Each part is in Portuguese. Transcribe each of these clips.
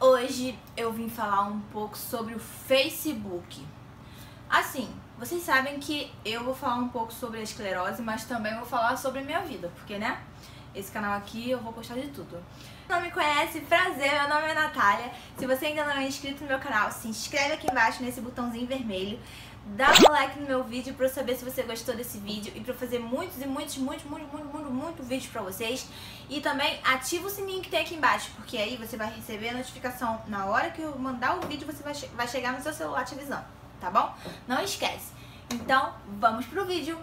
Hoje eu vim falar um pouco sobre o Facebook. Assim, vocês sabem que eu vou falar um pouco sobre a esclerose, mas também vou falar sobre a minha vida, porque, né? Esse canal aqui eu vou postar de tudo. Não me conhece? Prazer, meu nome é Natália. Se você ainda não é inscrito no meu canal, se inscreve aqui embaixo nesse botãozinho vermelho. Dá um like no meu vídeo pra eu saber se você gostou desse vídeo e pra eu fazer muitos e muito vídeos pra vocês. E também ativa o sininho que tem aqui embaixo, porque aí você vai receber a notificação na hora que eu mandar o vídeo, você vai chegar no seu celular te avisando, tá bom? Não esquece. Então, vamos pro vídeo.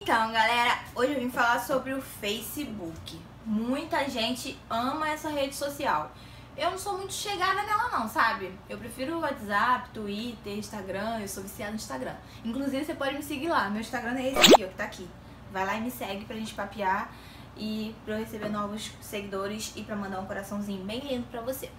Então, galera, hoje eu vim falar sobre o Facebook. Muita gente ama essa rede social. Eu não sou muito chegada nela não, sabe? Eu prefiro o WhatsApp, Twitter, Instagram, eu sou viciada no Instagram. Inclusive, você pode me seguir lá, meu Instagram é esse aqui, ó, que tá aqui. Vai lá e me segue pra gente papear e pra eu receber novos seguidores e pra mandar um coraçãozinho bem lindo pra você.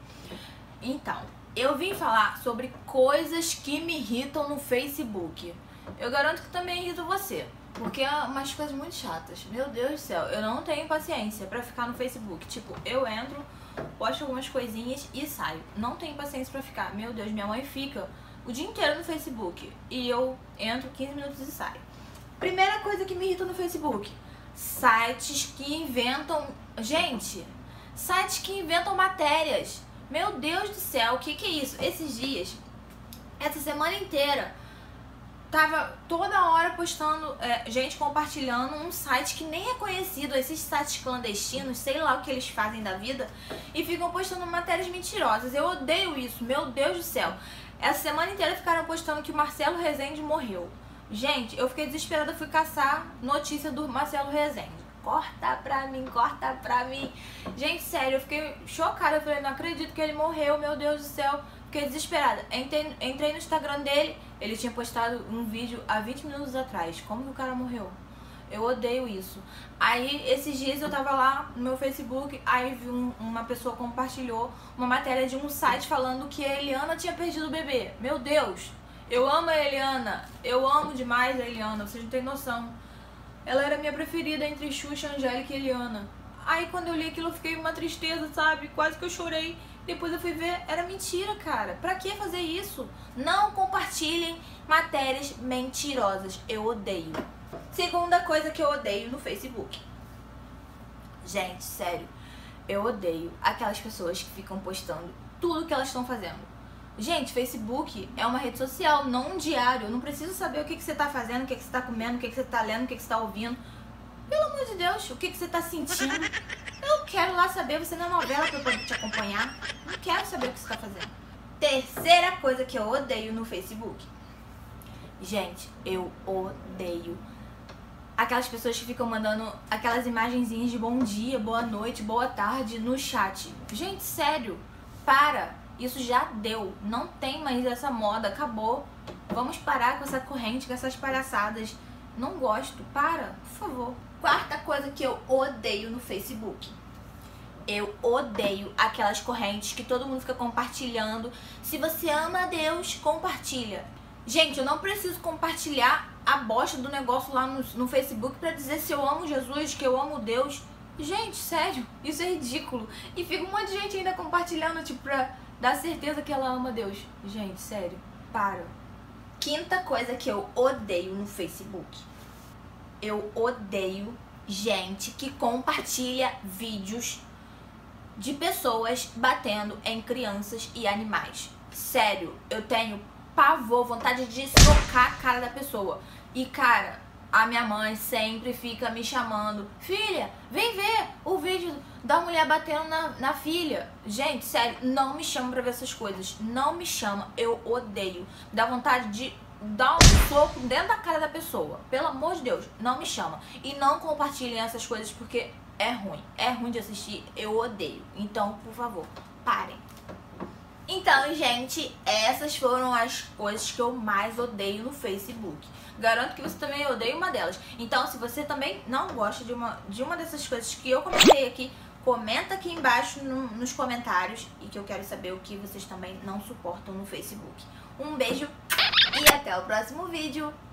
Então, eu vim falar sobre coisas que me irritam no Facebook. Eu garanto que também irrito você. Porque é umas coisas muito chatas. Meu Deus do céu, eu não tenho paciência pra ficar no Facebook. Tipo, eu entro, posto algumas coisinhas e saio. Não tenho paciência pra ficar. Meu Deus, minha mãe fica o dia inteiro no Facebook. E eu entro 15 minutos e saio. Primeira coisa que me irrita no Facebook: sites que inventam... Gente, sites que inventam matérias. Meu Deus do céu, o que que é isso? Esses dias, essa semana inteira, tava toda hora postando, gente compartilhando um site que nem é conhecido, esses sites clandestinos, sei lá o que eles fazem da vida, e ficam postando matérias mentirosas. Eu odeio isso, meu Deus do céu. Essa semana inteira ficaram postando que o Marcelo Rezende morreu. Gente, eu fiquei desesperada, fui caçar notícia do Marcelo Rezende. Corta pra mim, corta pra mim. Gente, sério, eu fiquei chocada, eu falei, não acredito que ele morreu, meu Deus do céu. Fiquei desesperada. Entrei no Instagram dele, ele tinha postado um vídeo há 20 minutos atrás. Como que o cara morreu? Eu odeio isso. Aí, esses dias eu tava lá no meu Facebook, aí vi uma pessoa compartilhou uma matéria de um site falando que a Eliana tinha perdido o bebê. Meu Deus! Eu amo a Eliana. Eu amo demais a Eliana, vocês não têm noção. Ela era minha preferida entre Xuxa, Angélica e Eliana. Aí, quando eu li aquilo, eu fiquei uma tristeza, sabe? Quase que eu chorei. Depois eu fui ver, era mentira, cara. Pra que fazer isso? Não compartilhem matérias mentirosas. Eu odeio. Segunda coisa que eu odeio no Facebook. Gente, sério. Eu odeio aquelas pessoas que ficam postando tudo que elas estão fazendo. Gente, Facebook é uma rede social, não um diário. Eu não preciso saber o que você tá fazendo, o que você tá comendo, o que você tá lendo, o que você tá ouvindo. Pelo amor de Deus, o que você tá sentindo? Eu quero lá saber, você não é novela pra eu poder te acompanhar. Não quero saber o que você tá fazendo. Terceira coisa que eu odeio no Facebook. Gente, eu odeio aquelas pessoas que ficam mandando aquelas imagenzinhas de bom dia, boa noite, boa tarde no chat. Gente, sério, para. Isso já deu. Não tem mais essa moda, acabou. Vamos parar com essa corrente, com essas palhaçadas. Não gosto, para, por favor. Quarta coisa que eu odeio no Facebook. Eu odeio aquelas correntes que todo mundo fica compartilhando. Se você ama a Deus, compartilha. Gente, eu não preciso compartilhar a bosta do negócio lá no Facebook pra dizer se eu amo Jesus, que eu amo Deus. Gente, sério, isso é ridículo. E fica um monte de gente ainda compartilhando, tipo, pra dar certeza que ela ama Deus. Gente, sério, para. Quinta coisa que eu odeio no Facebook. Eu odeio gente que compartilha vídeos de pessoas batendo em crianças e animais. Sério, eu tenho pavor, vontade de socar a cara da pessoa. E cara, a minha mãe sempre fica me chamando: filha, vem ver o vídeo da mulher batendo na filha. Gente, sério, não me chama pra ver essas coisas. Não me chama, eu odeio. Dá vontade de dá um soco dentro da cara da pessoa. Pelo amor de Deus, não me chama. E não compartilhem essas coisas, porque É ruim de assistir, eu odeio. Então, por favor, parem. Então, gente, essas foram as coisas que eu mais odeio no Facebook. Garanto que você também odeia uma delas. Então, se você também não gosta de uma dessas coisas que eu comentei aqui, comenta aqui embaixo nos comentários, e que eu quero saber o que vocês também não suportam no Facebook. Um beijo e até o próximo vídeo.